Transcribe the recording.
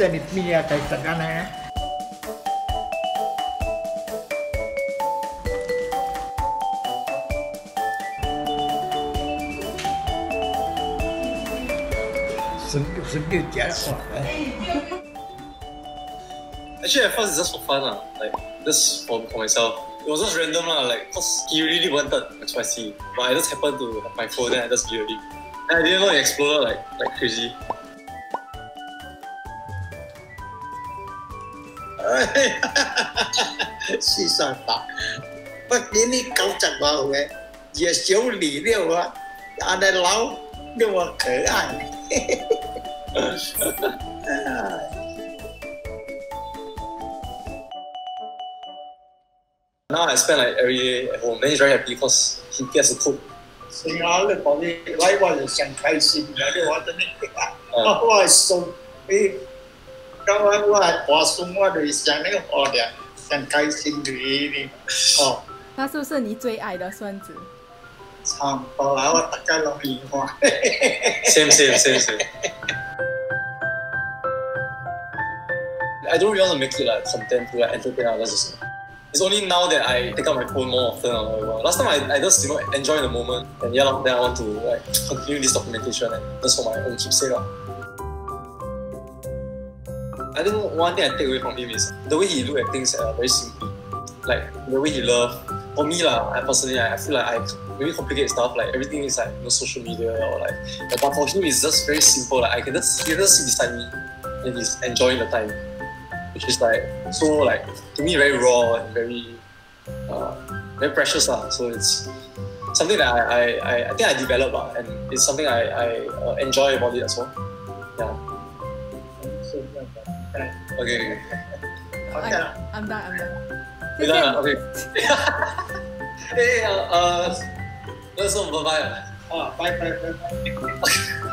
then it means I take the gun. Actually, at first it's just for fun, like just for myself. It was just random, like cause he really wanted XYZ, but I just happened to have my phone and I just gave it. And I didn't know it exploded like crazy. She's so fun. But then he comes about where you're still leaving, and then loud, they were crying. Now I spend like every day at home, then he's very happy because he gets to cook. Singapore probably likewise is encouraging. Oh, it's so big. Same. I don't really want to make it like content to like entertain others as well. It's only now that I take out my phone more often. Last time I just enjoy the moment, and yeah, then I want to like continue this documentation and just for my own keepsake. I think one thing I take away from him is the way he look at things very simply, like the way he loves. For me I personally I feel like I really complicate stuff, like everything is like no social media or like. But for him it's just very simple. Like I can just he just sit beside me and he's enjoying the time. Which is like so like to me very raw and very precious . So it's something that I think I developed and it's something I enjoy about it as well. Yeah. Okay. I'm done. You're done. Okay. Hey, that's all. Bye bye. Bye.